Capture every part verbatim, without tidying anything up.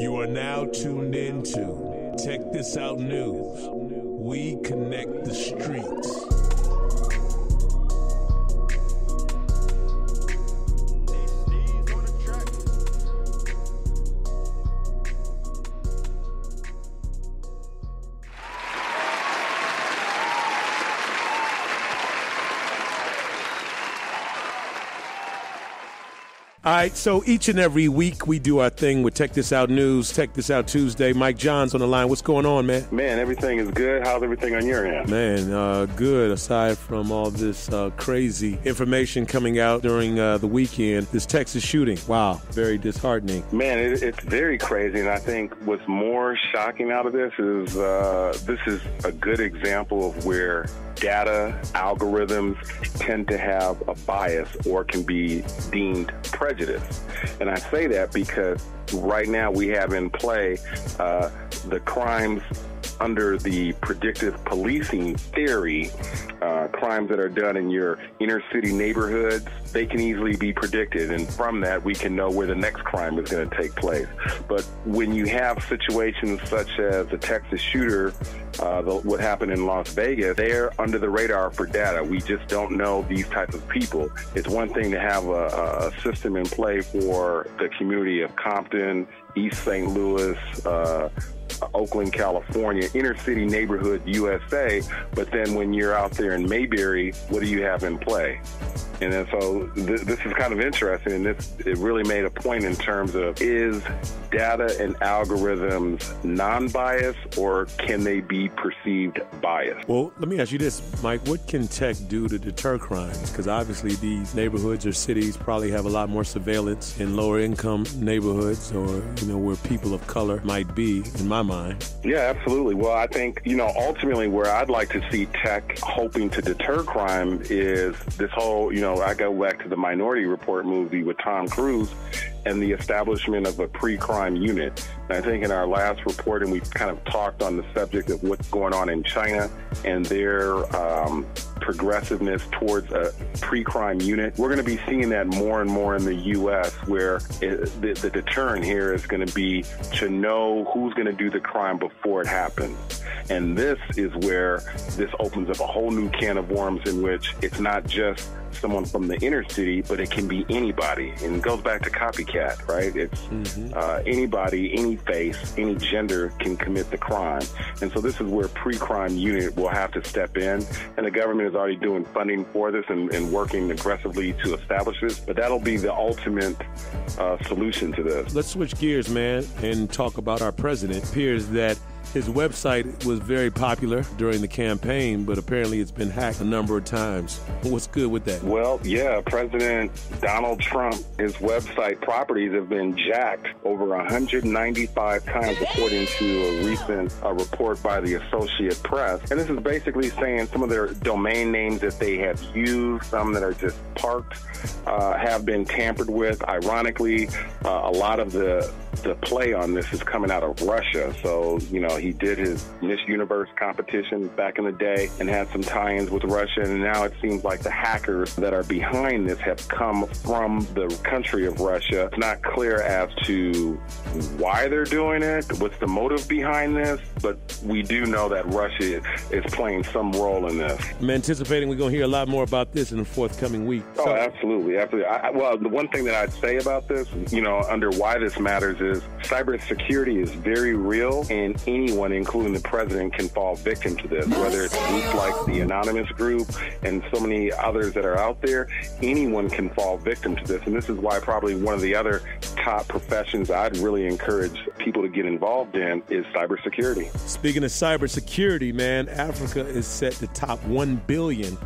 You are now tuned in to Tech This Out News. We connect the streets. All right, so each and every week we do our thing with Tech This Out News, Tech This Out Tuesday. Mike John's on the line. What's going on, man? Man, everything is good. How's everything on your end? Man, uh, good. Aside from all this uh, crazy information coming out during uh, the weekend, this Texas shooting, wow, very disheartening. Man, it, it's very crazy, and I think what's more shocking out of this is uh, this is a good example of where data algorithms tend to have a bias or can be deemed prejudice. Prejudice. And I say that because right now we have in play uh, the crimes under the predictive policing theory, uh, crimes that are done in your inner city neighborhoods. They can easily be predicted, and from that we can know where the next crime is going to take place. But when you have situations such as the Texas shooter, uh, the, what happened in Las Vegas, they're under the radar for data. We just don't know these types of people. It's one thing to have a, a system in play for the community of Compton, East Saint Louis, uh, Oakland, California, inner city neighborhood U S A, but then when you're out there in Mayberry, what do you have in play? And then so th- this is kind of interesting, and this, it really made a point in terms of, is data and algorithms non-biased, or can they be perceived biased? Well, let me ask you this, Mike. What can tech do to deter crimes? Because obviously these neighborhoods or cities probably have a lot more surveillance in lower income neighborhoods, or, you know, where people of color might be, in my mind. Yeah, absolutely. Well, I think, you know, ultimately where I'd like to see tech hoping to deter crime is this whole, you know, I go back to the Minority Report movie with Tom Cruise and the establishment of a pre-crime unit. And I think in our last report, and we kind of talked on the subject of what's going on in China and their um, progressiveness towards a pre-crime unit. We're going to be seeing that more and more in the U S, where it, the, the deterrent here is going to be to know who's going to do the crime before it happens. And this is where this opens up a whole new can of worms, in which it's not just someone from the inner city, but it can be anybody. And it goes back to copycat, right? It's mm-hmm. uh, anybody, any face, any gender can commit the crime. And so this is where pre-crime unit will have to step in. And the government is already doing funding for this and, and working aggressively to establish this. But that'll be the ultimate uh, solution to this. Let's switch gears, man, and talk about our president. It appears that his website was very popular during the campaign, but apparently it's been hacked a number of times. What's good with that? Well, yeah, President Donald Trump, his website properties have been jacked over one hundred ninety-five times, according to a recent uh, report by the Associated Press. And this is basically saying some of their domain names that they have used, some that are just parked, uh, have been tampered with. Ironically, uh, a lot of the the play on this is coming out of Russia. So, you know, he did his Miss Universe competition back in the day and had some tie-ins with Russia, and now it seems like the hackers that are behind this have come from the country of Russia. It's not clear as to why they're doing it, what's the motive behind this, but we do know that Russia is playing some role in this. I'm anticipating we're going to hear a lot more about this in the forthcoming week. Oh, so- absolutely. absolutely. I, well, the one thing that I'd say about this, you know, under why this matters is cybersecurity is very real, and anyone, including the president, can fall victim to this, whether it's groups like the Anonymous Group and so many others that are out there. Anyone can fall victim to this, and this is why probably one of the other top professions I'd really encourage people to get involved in is cybersecurity. Speaking of cybersecurity, man, Africa is set to top one billion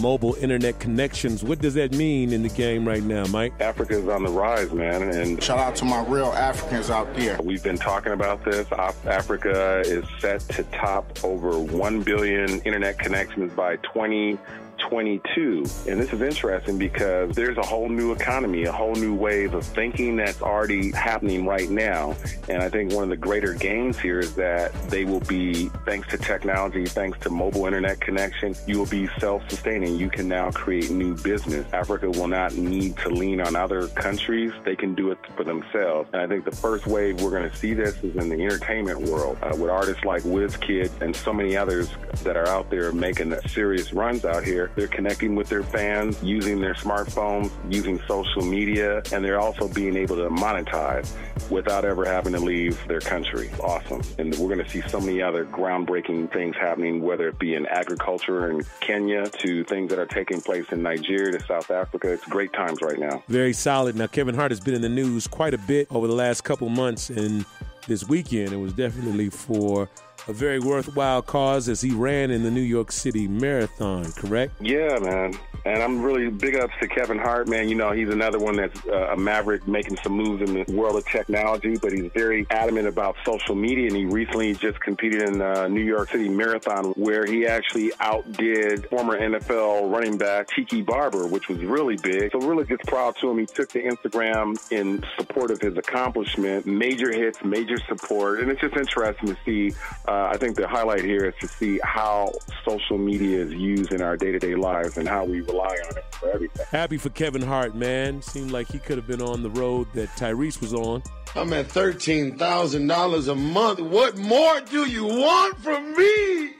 mobile internet connections. What does that mean in the game right now, Mike? Africa is on the rise, man. And shout out to my real Africans out there. We've been talking about this. Africa is set to top over one billion internet connections by 20 twenty-two. And this is interesting because there's a whole new economy, a whole new wave of thinking that's already happening right now. And I think one of the greater gains here is that they will be, thanks to technology, thanks to mobile internet connection, you will be self-sustaining. You can now create new business. Africa will not need to lean on other countries. They can do it for themselves. And I think the first wave we're going to see this is in the entertainment world uh, with artists like WizKid and so many others that are out there making serious runs out here. They're connecting with their fans, using their smartphones, using social media, and they're also being able to monetize without ever having to leave their country. Awesome. And we're going to see so many other groundbreaking things happening, whether it be in agriculture in Kenya to things that are taking place in Nigeria to South Africa. It's great times right now. Very solid. Now, Kevin Hart has been in the news quite a bit over the last couple months, and this weekend it was definitely for a very worthwhile cause as he ran in the New York City Marathon, correct? Yeah, man. And I'm really big ups to Kevin Hart, man. You know, he's another one that's uh, a maverick making some moves in the world of technology, but he's very adamant about social media. And he recently just competed in the New York City Marathon where he actually outdid former N F L running back Tiki Barber, which was really big. So really just proud to him. He took to Instagram in support of his accomplishment, major hits, major support. And it's just interesting to see. Uh, I think the highlight here is to see how social media is used in our day-to-day lives and how we rely on it for everything. Happy for Kevin Hart, man. Seemed like he could have been on the road that Tyrese was on. I'm at thirteen thousand dollars a month. What more do you want from me?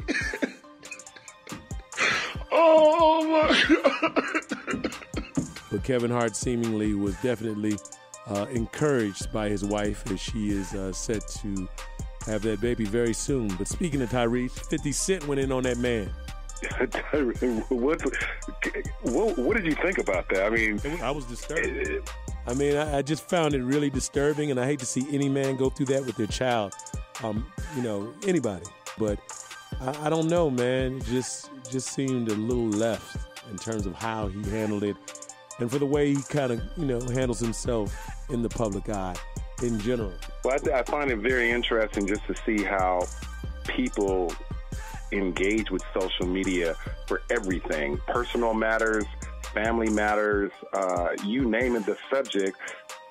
Oh, my God. But Kevin Hart seemingly was definitely uh, encouraged by his wife as she is uh, set to have that baby very soon. But speaking of Tyrese, fifty Cent went in on that man. what, what what did you think about that? I mean, I was disturbed. I mean, I, I just found it really disturbing, and I hate to see any man go through that with their child. Um, you know, anybody. But I, I don't know, man. It just just seemed a little left in terms of how he handled it, and for the way he kind of you know handles himself in the public eye in general. Well, I, th I find it very interesting just to see how people engage with social media for everything. Personal matters, family matters, uh, you name it, the subject.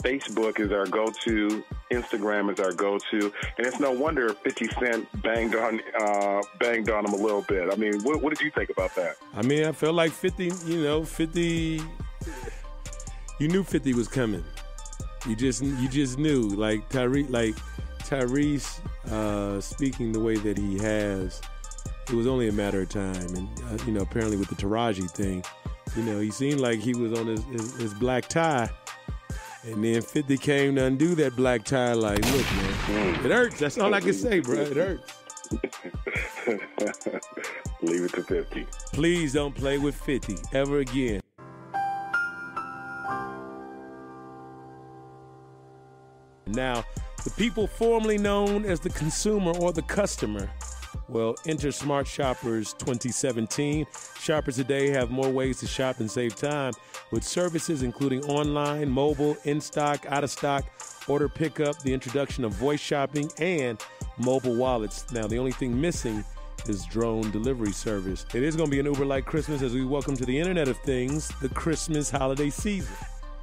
Facebook is our go-to. Instagram is our go-to. And it's no wonder fifty Cent banged on uh, banged on him a little bit. I mean, what, what did you think about that? I mean, I felt like fifty, you know, fifty, you knew fifty was coming. You just, you just knew. Like, Tyre, like Tyrese uh, speaking the way that he has, it was only a matter of time. And, uh, you know, apparently with the Taraji thing, you know, he seemed like he was on his, his, his black tie. And then fifty came to undo that black tie. Like, look, man, it hurts. That's all I can say, bro. It hurts. Leave it to fifty. Please don't play with fifty ever again. Now, the people formerly known as the consumer or the customer, well, enter Smart Shoppers twenty seventeen. Shoppers today have more ways to shop and save time with services including online, mobile, in-stock, out-of-stock, order pickup, the introduction of voice shopping, and mobile wallets. Now, the only thing missing is drone delivery service. It is going to be an Uber-like Christmas as we welcome to the Internet of Things, the Christmas holiday season.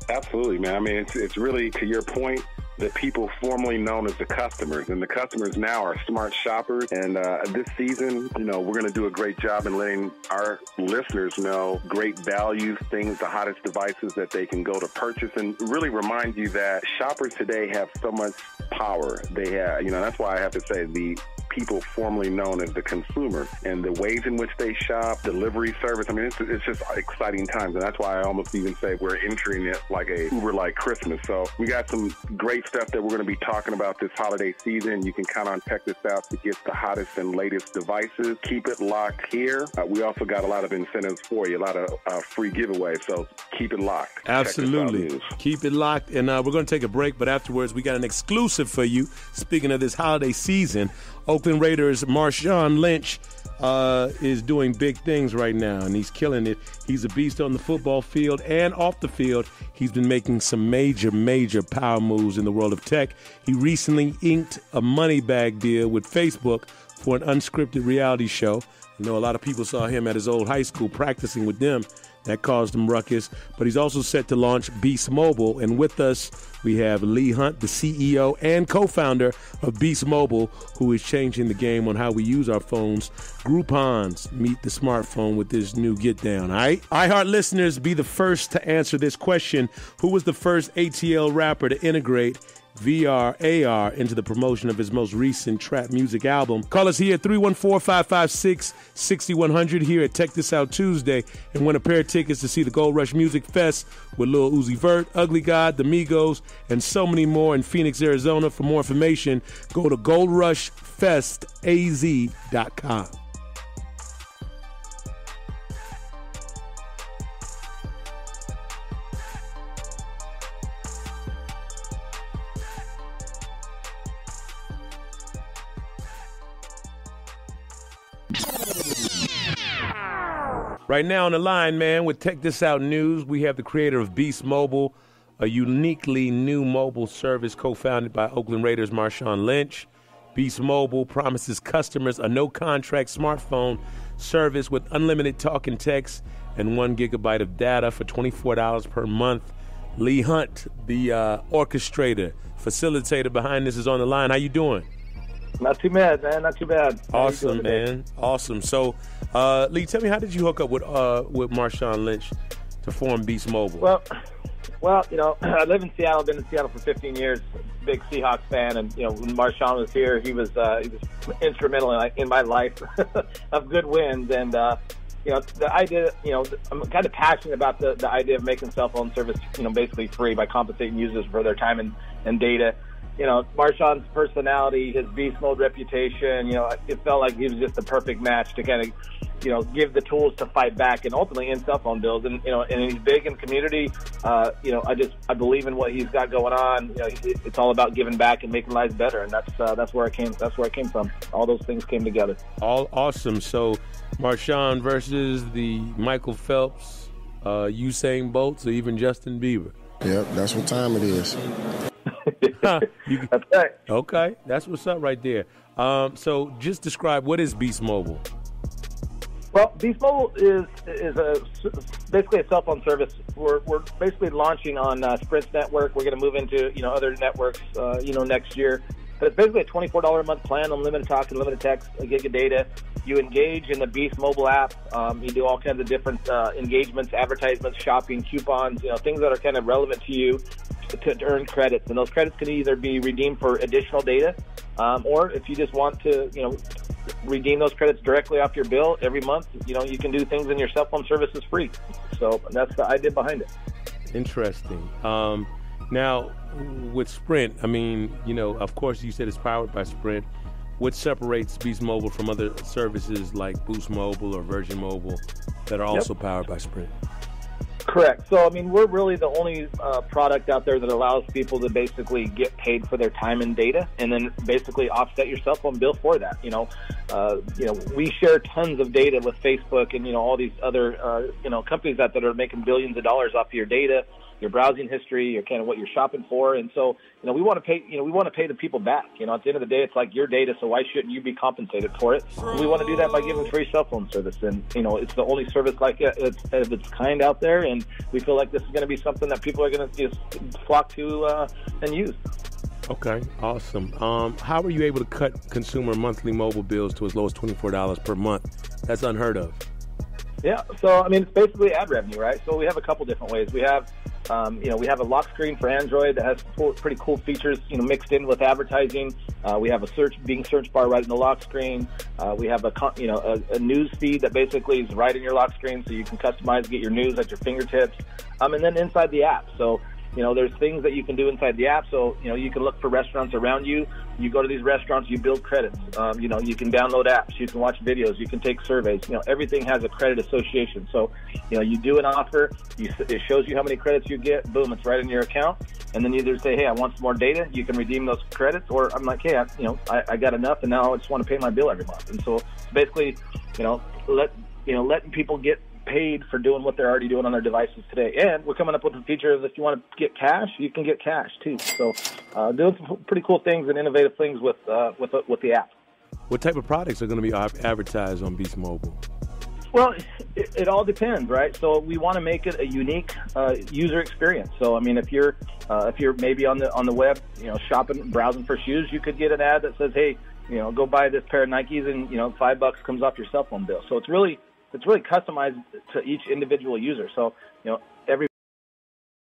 Absolutely, man. I mean, it's, it's really, to your point, the people formerly known as the customers, and the customers now are smart shoppers. And uh, this season, you know, we're going to do a great job in letting our listeners know great values, things, the hottest devices that they can go to purchase, and really remind you that shoppers today have so much power. They have, you know, that's why I have to say the people formerly known as the consumer and the ways in which they shop, delivery service. I mean, it's, it's just exciting times. And that's why I almost even say we're entering it like a Uber-like Christmas. So we got some great stuff that we're going to be talking about this holiday season. You can count on Tech This Out to get the hottest and latest devices. Keep it locked here. Uh, we also got a lot of incentives for you, a lot of uh, free giveaways. So keep it locked. Absolutely. Keep it locked. And uh, we're going to take a break, but afterwards we got an exclusive for you. Speaking of this holiday season, Oakland Raiders Marshawn Lynch uh, is doing big things right now, and he's killing it. He's a beast on the football field and off the field. He's been making some major, major power moves in the world of tech. He recently inked a money bag deal with Facebook for an unscripted reality show. I know a lot of people saw him at his old high school practicing with them. That caused him ruckus. But he's also set to launch Beast Mobile. And with us, we have Lee Hunt, the C E O and co-founder of Beast Mobile, who is changing the game on how we use our phones. Groupons meet the smartphone with this new get down, all right? iHeart listeners, be the first to answer this question. Who was the first A T L rapper to integrate V R, A R into the promotion of his most recent trap music album? Call us here at three one four, five five six, six one zero zero here at Tech This Out Tuesday and win a pair of tickets to see the Gold Rush Music Fest with Lil Uzi Vert, Ugly God, The Migos, and so many more in Phoenix, Arizona. For more information, go to Gold Rush Fest A Z dot com. Right now on the line, man, with Tech This Out News, we have the creator of Beast Mobile, a uniquely new mobile service co-founded by Oakland Raiders Marshawn Lynch. Beast Mobile promises customers a no-contract smartphone service with unlimited talk and text and one gigabyte of data for twenty-four dollars per month. Lee Hunt, the uh, orchestrator, facilitator behind this, is on the line. How you doing? Not too bad, man. Not too bad. Awesome, man. Awesome. So, uh, Lee, tell me, how did you hook up with uh, with Marshawn Lynch to form Beast Mobile? Well, well, you know, I live in Seattle. I've been in Seattle for fifteen years. Big Seahawks fan, and you know, when Marshawn was here, he was uh, he was instrumental in, in my life of good wins. And uh, you know, the idea, you know, I'm kind of passionate about the the idea of making cell phone service, you know, basically free by compensating users for their time and and data. You know, Marshawn's personality, his beast mode reputation, you know, it felt like he was just the perfect match to kind of, you know, give the tools to fight back and ultimately end cell phone bills. And, you know, and he's big in community. Uh, you know, I just, I believe in what he's got going on. You know, it's all about giving back and making lives better. And that's, uh, that's where I came, that's where I came from. All those things came together. All awesome. So Marshawn versus the Michael Phelps, uh, Usain Bolt, or even Justin Bieber. Yep, that's what time it is. Huh. You, that's right. Okay, that's what's up right there. Um, so just describe, what is Beast Mobile? Well, Beast Mobile is is a, basically a cell phone service. We're, we're basically launching on uh, Sprint's network. We're going to move into, you know, other networks, uh, you know, next year. But it's basically a twenty-four dollars a month plan, unlimited talk, unlimited text, a gig of data. You engage in the Beast Mobile app. Um, you do all kinds of different uh, engagements, advertisements, shopping, coupons, you know, things that are kind of relevant to you to, to earn credits. And those credits can either be redeemed for additional data, um, or if you just want to, you know, redeem those credits directly off your bill every month, you know, you can do things in your cell phone service is free. So that's the idea behind it. Interesting. Um, now, with Sprint, I mean, you know, of course you said it's powered by Sprint. What separates Beast Mobile from other services like Boost Mobile or Virgin Mobile that are also yep. powered by Sprint? Correct. So, I mean, we're really the only uh, product out there that allows people to basically get paid for their time and data, and then basically offset your cell phone bill for that. You know, uh, you know, we share tons of data with Facebook and, you know, all these other, uh, you know, companies out that are making billions of dollars off your data, your browsing history, your kind of what you're shopping for. And so, you know, we want to pay, you know, we want to pay the people back. You know, at the end of the day, it's like your data, so why shouldn't you be compensated for it? And we want to do that by giving free cell phone service. And, you know, it's the only service like it, it's, of its kind out there. And we feel like this is going to be something that people are going to just flock to uh, and use. Okay, awesome. Um, how were you able to cut consumer monthly mobile bills to as low as twenty-four dollars per month? That's unheard of. Yeah, so, I mean, it's basically ad revenue, right? So we have a couple different ways. We have, um, you know, we have a lock screen for Android that has four pretty cool features, you know, mixed in with advertising. Uh, we have a search, being search bar right in the lock screen. Uh, we have a, you know, a, a news feed that basically is right in your lock screen, so you can customize, get your news at your fingertips. Um, and then inside the app, so, you know, there's things that you can do inside the app. So, you know, you can look for restaurants around you. You go to these restaurants, you build credits. Um, you know, you can download apps, you can watch videos, you can take surveys. You know, everything has a credit association. So, you know, you do an offer, you, it shows you how many credits you get. Boom, it's right in your account. And then you either say, hey, I want some more data. You can redeem those credits. Or I'm like, hey, I, you know, I, I got enough, and now I just want to pay my bill every month. And so basically, you know, let you know, letting people get paid for doing what they're already doing on their devices today. And we're coming up with a feature that if you want to get cash, you can get cash too. So uh, doing some pretty cool things and innovative things with uh, with, with the app. What type of products are going to be advertised on Beast Mobile? Well, it, it all depends, right? So we want to make it a unique uh, user experience. So I mean, if you're uh, if you're maybe on the on the web, you know, shopping, browsing for shoes, you could get an ad that says, "Hey, you know, go buy this pair of Nikes, and you know, five bucks comes off your cell phone bill." So it's really it's really customized to each individual user. So you know,